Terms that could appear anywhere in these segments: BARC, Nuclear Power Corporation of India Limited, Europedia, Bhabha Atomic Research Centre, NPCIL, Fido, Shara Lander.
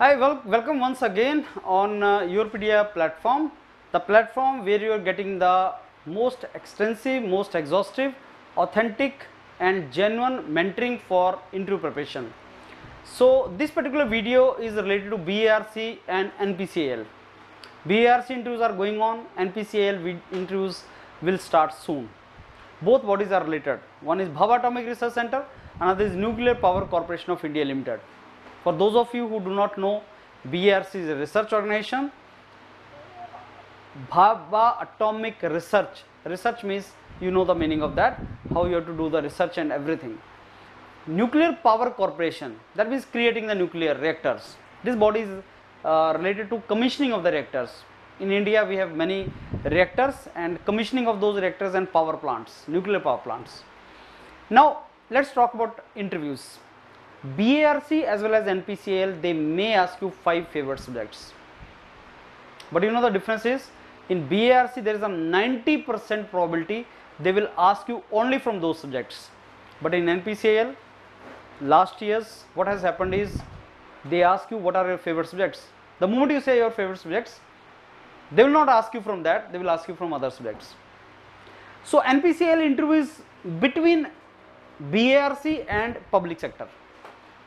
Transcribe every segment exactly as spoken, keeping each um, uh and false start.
Hi, well, welcome once again on uh, Europedia platform, the platform where you are getting the most extensive, most exhaustive, authentic and genuine mentoring for interview preparation. So this particular video is related to B A R C and N P C I L. B A R C interviews are going on, N P C I L interviews will start soon. Both bodies are related. One is Bhabha Atomic Research Centre, another is Nuclear Power Corporation of India Limited. For those of you who do not know, B A R C is a research organization. Bhabha Atomic Research. Research means you know the meaning of that, how you have to do the research and everything. Nuclear Power Corporation, that means creating the nuclear reactors. This body is uh, related to commissioning of the reactors. In India we have many reactors and commissioning of those reactors and power plants, nuclear power plants. Now let's talk about interviews. B A R C as well as N P C I L, they may ask you five favored subjects. But you know the difference is, in B A R C there is a ninety percent probability they will ask you only from those subjects. But in N P C I L, last year's what has happened is, they ask you what are your favorite subjects. The moment you say your favorite subjects, they will not ask you from that, they will ask you from other subjects. So N P C I L interview is between B A R C and public sector.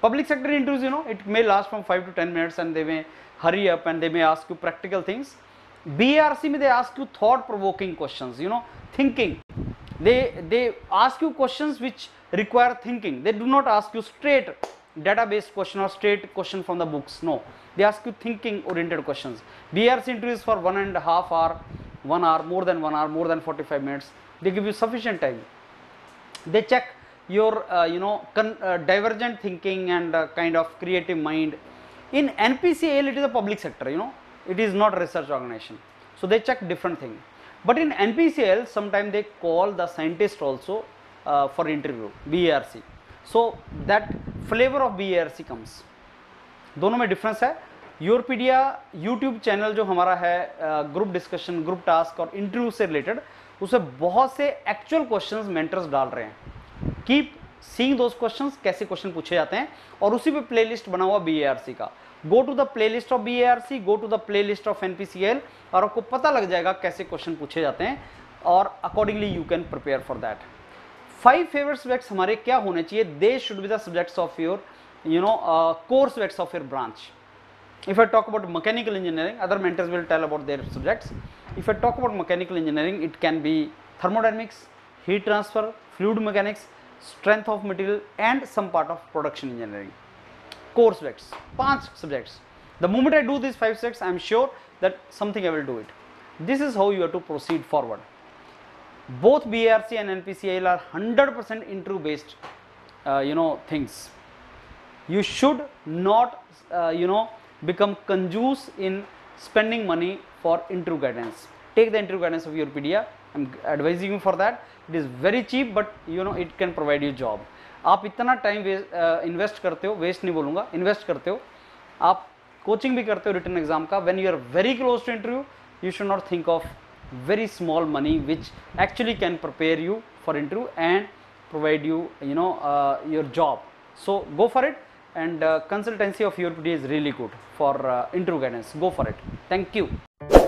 Public sector interviews, you know, it may last from five to ten minutes and they may hurry up and they may ask you practical things. B A R C may they ask you thought provoking questions, you know, thinking. They, they ask you questions which require thinking. They do not ask you straight database question or straight question from the books, no. They ask you thinking oriented questions. B A R C interviews for one and a half hour, one hour, more than one hour, more than forty-five minutes. They give you sufficient time. They check your, uh, you know, con uh, divergent thinking and uh, kind of creative mind. In N P C I L, it is a public sector, you know, it is not a research organization. So they check different things. But in N P C I L, sometimes they call the scientist also uh, for interview, B A R C. So that flavor of B A R C comes. दोनों में difference है. Europedia YouTube channel जो हमारा है, uh, group discussion, group task और interview से related, उसे बहुत से actual questions mentors डाल रहे हैं. Keep seeing those questions, कैसे question पूछे जाते हैं, और उसी पे playlist बना हुआ B A R C का. Go to the playlist of B A R C, go to the playlist of N P C I L और आपको पता लग जाएगा कैसे question पूछे जाते हैं और accordingly you can prepare for that. Five favorite subjects हमारे क्या होने चाहिए? They should be the subjects of your, you know, uh, core subjects of your branch. If I talk about mechanical engineering, other mentors will tell about their subjects. If I talk about mechanical engineering, it can be thermodynamics, heat transfer, fluid mechanics, strength of material and some part of production engineering. Core subjects, five subjects. The moment I do these five subjects, I am sure that something I will do it. This is how you have to proceed forward. Both B A R C and N P C I L are one hundred percent interview based, uh, you know, things. You should not, uh, you know, become conjuice in spending money for interview guidance. Take the interview guidance of Europedia. I am advising you for that. It is very cheap, but you know, it can provide you job. आप इतना time invest करते हो, waste नहीं बोलूँगा, invest करते हो, आप coaching भी करते हो रिटन एग्जाम का, when you are very close to interview, you should not think of very small money which actually can prepare you for interview and provide you, you know, uh, your job. So go for it, and uh, consultancy of Europedia is really good for uh, interview guidance. Go for it. Thank you.